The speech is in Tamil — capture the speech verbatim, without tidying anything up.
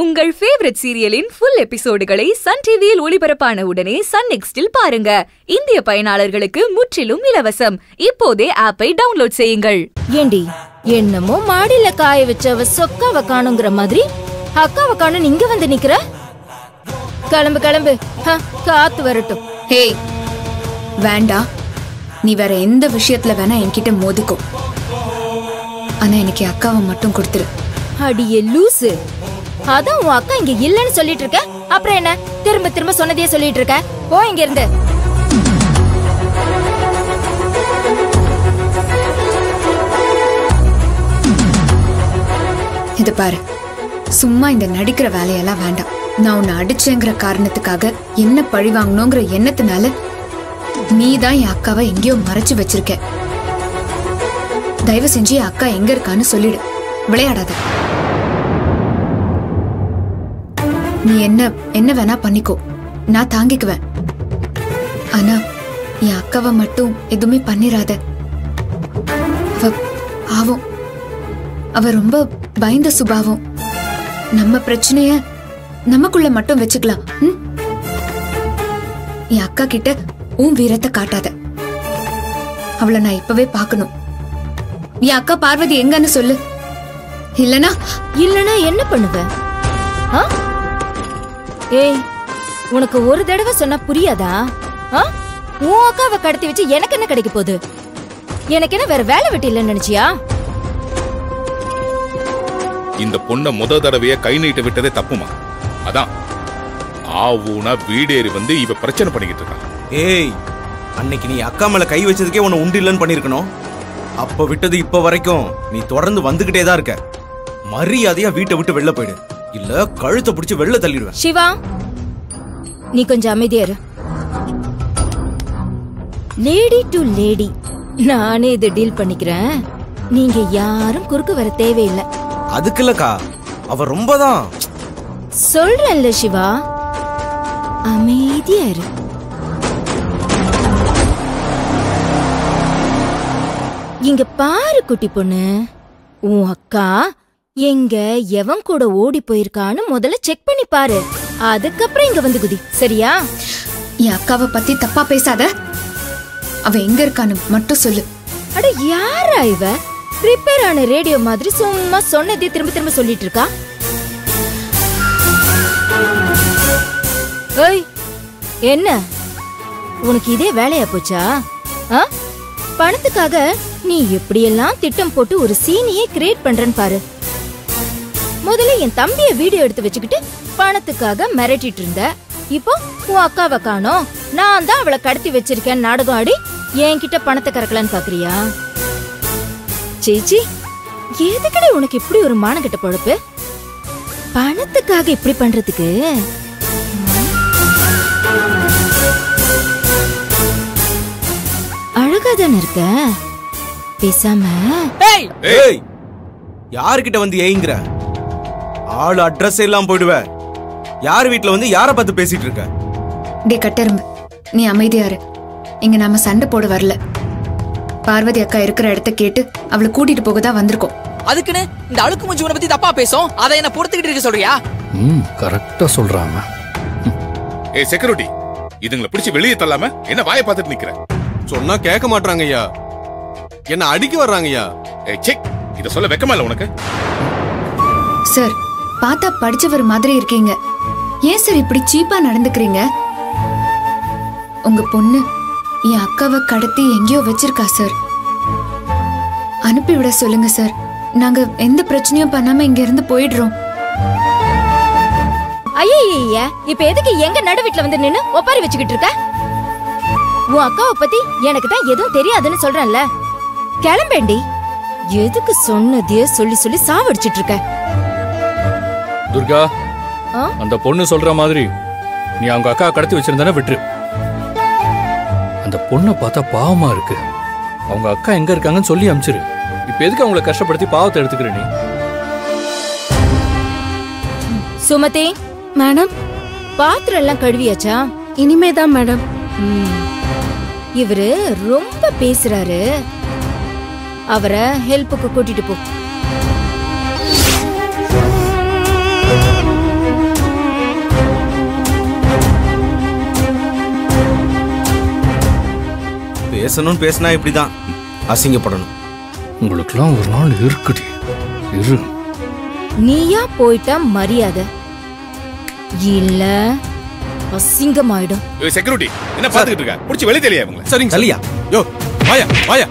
உங்கள் ஃபேவரட் சீரியலின் ஃபுல் எபிசோடுகளை சன் டிவியில் ஒளிபரப்பான உடனே சன் நெக்ஸ்டில் பாருங்க. இந்திய பயனாளர்களுக்கு முற்றிலும் இலவசம். இப்போதே ஆப்பை டவுன்லோட் செய்யுங்கள். ஏண்டி என்னமோ மாடியில காய வச்சவ சொக்காவ காணுங்கிற மாதிரி அக்காவ காணு இங்க வந்து நிக்கிற? கிளம்பு கிளம்பு, காத்து வரட்டும். ஹே வேண்டா, நீ வேற எந்த விஷயத்துல வேணா என்கிட்ட மோதிக்கோ, ஆனா எனக்கு அக்காவை மட்டும் கொடுத்துரு. அடியே லூசு, அதான் உன் அக்கா இங்க இல்லன்னு சொல்லிட்டு இருக்க, அப்புறம் என்ன திரும்ப திரும்ப சொன்னதையே சொல்லிட்டு இருக்க? போ இங்க இருந்து. இது பாரு, சும்மா இந்த நடிக்கிற வேலையெல்லாம் வேண்டாம். நான் உன்னை அடிச்சேங்கிற காரணத்துக்காக, என்ன பழி வாங்கணுங்கிற எண்ணத்தினால நீ தான் என் அக்காவை எங்கேயோ மறைச்சு வச்சிருக்க. தயவு செஞ்சு என் அக்கா எங்க இருக்கான்னு சொல்லிடு, விளையாடாத. நீ என்ன என்ன வேணா பண்ணிக்கோ, நான் தாங்கிக்குவேன். ஆனா என் அக்காவை மட்டும் எதுவுமே பண்ணிராத. அவ பாவம், அவ ரொம்ப பயந்த சுபாவம். நம்ம பிரச்சனைய நமக்குள்ள மட்டும் வச்சுக்கலாம். என் அக்கா கிட்ட உன் வீரத்தை காட்டாத. அவளை நான் இப்பவே பாக்கணும். என் அக்கா பார்வதி எங்கன்னு சொல்லு. இல்லனா இல்லனா என்ன பண்ணுவ? ஏய், உனக்கு ஒரு தடவை சொன்னா புரியாதா? உன் அக்காவை கடத்தி வச்சு எனக்கு என்ன கிடைக்க போகுது? எனக்கு என்ன வேற வேலை வெட்டி இல்லைன்னு நினைச்சியா? இந்த பொண்ண முத தடவைய கை நீட்டு விட்டதே தப்புமா? அதான் ஆவுனா வீடேறி வந்து இவ பிரச்சனை பண்ணிக்கிட்டு இருக்கான். ஏய், அன்னைக்கு நீ அக்கா மேல கை வச்சதுக்கே உன்னை உண்டு இல்லைன்னு பண்ணிருக்கணும். அப்ப விட்டது இப்ப வரைக்கும் நீ தொடர்ந்து வந்துகிட்டே தான் இருக்க. மரியாதையா வீட்டை விட்டு வெளில போயிடு, இல்ல கழுத்தை பிடிச்சி வெளில தள்ளிடுவேன். சிவா, நீ கொஞ்சம் அமைதியா இரு. லேடி டு லேடி நானே இதை டீல் பண்ணிக்கிறேன். நீங்க யாரும் குறுக்கு வர தேவையில்லை. அதுக்கு இல்லக்கா, அவ ரொம்பதான் சொல்றல்ல. சிவா அமைதியா இரு. இங்க பாரு குட்டி பொண்ணு, உன் அக்கா எங்க எவன் கூட ஓடி போயிருக்கான்னு முதல்ல செக் பண்ணி பாரு, அதுக்கப்புறம் இங்க வந்து குதி, சரியா? என் அக்காவை பத்தி தப்பா பேசாத, அவ எங்க இருக்கான்னு மட்டும் சொல்லு. அட யாரா இவ, ரிப்பேர் ஆன ரேடியோ மாதிரி சும்மா சொன்னதே திரும்ப திரும்ப சொல்லிட்டு இருக்கா? ஏய், என்ன உனக்கு இதே வேலையா போச்சா? பணத்துக்காக நீ எப்படியெல்லாம் திட்டம் போட்டு ஒரு சீனியை கிரியேட் பண்றேன்னு பாரு. முதல்ல என் தம்பியை வீடியோ எடுத்து வச்சுக்கிட்டு பணத்துக்காக மிரட்டிட்டு இருந்த. இப்போ உன் அக்காவை காணோம், நான் தான் அவளை கடத்தி வச்சிருக்கேன் நாடகம் ஆடி என்கிட்ட பணத்தை கறக்கலான்னு பாக்குறியா? சேச்சி, எதுக்கடே உனக்கு இப்படி ஒரு மானகெட்ட பொழப்பு? பணத்துக்காக இப்படி பண்றதுக்கு அழகாதான் இருக்க, பேசாம. ஏய், யாருக்கிட்ட வந்து ஏங்குற? ஆள் அட்ரஸ் எல்லாம் போயிடுவ. யார் வீட்ல வந்து யாரை பார்த்து பேசிட்டு இருக்க? டேய் கட்டெரும்பு, நீ அமைதியா இரு. இங்க நாம சண்டை போட வரல. பார்வதி அக்கா இருக்கிற இடத்த கேட்டு அவளை கூட்டிட்டு போக தான் வந்திருக்கோம். அதுக்குன்னு இந்த அழுக்கு முஞ்சுவனை பத்தி தப்பா பேசும், அதை என்ன பொறுத்துக்கிட்டு இருக்க சொல்றியா? ம், கரெக்ட்டா சொல்றாமா. ஏய் செக்யூரிட்டி, இதுங்களை பிடிச்சு வெளியே தள்ளாம என்ன வாயை பார்த்துட்டு நிக்கிற? சொன்னா கேட்க மாட்டாங்க ஐயா, என்ன அடிக்க வர்றாங்க ஐயா. ஏய் செக், இத சொல்ல வெக்கமா இல்ல உனக்கு? சார், பாத்தா படிச்சவர் மாதிரி இருக்கீங்க, ஏன் சார் இப்படி சீப்பா நடந்துக்கிறீங்க? உங்க பொண்ணு என் அக்காவை கடத்தி எங்கேயோ வச்சிருக்கா சார், அனுப்பிவிட சொல்லுங்க சார். நாங்க எந்த பிரச்சனையும் பண்ணாம இங்க இருந்து போயிடுறோம். ஐயா, இப்ப எதுக்கு எங்க நடு வீட்டுல வந்து நின்னு ஒப்பாரி வச்சுக்கிட்டு இருக்க? உன் அக்காவை பத்தி எனக்கு தான் எதுவும் தெரியாதுன்னு சொல்றேன்ல, கிளம்பேண்டி. எதுக்கு சொன்னதே சொல்லி சொல்லி சாவடிச்சிட்டு இருக்க? துர்கா, அந்த பொண்ணு சொல்ற மாதிரி நீ அவங்க அக்கா கடத்தி வச்சிருந்தானே விட்டுரு. அந்த பொண்ணை பார்த்தா பாவமா இருக்கு. அவங்க அக்கா எங்க இருக்காங்கன்னு சொல்லி அனுப்பிச்சிரு. இப்ப எதுக்கு அவங்கள கஷ்டப்படுத்தி பாவத்தை எடுத்துக்கிற நீ? சுமதி மேடம், பாத்திரம் எல்லாம் கழுவியாச்சா? இனிமேதான் மேடம். இவரு ரொம்ப பேசுறாரு, அவரை ஹெல்ப்புக்கு கூட்டிட்டு போ. பேசணும் பேசினா இப்படிதான் அசிங்கப்படணும். உங்களுக்குலாம் ஒரு நாள் இருக்குடி. இரு. நீயா போய்ட்டா மரியாதை இல்ல அசிங்கமாயிடும். ஏய் செக்யூரிட்டி என்ன பாத்துக்கிட்டு இருக்க? புடிச்சு வெளிய தெளியா இவங்க. சரிங்க. தெளியா. யோ வாயா வாயா.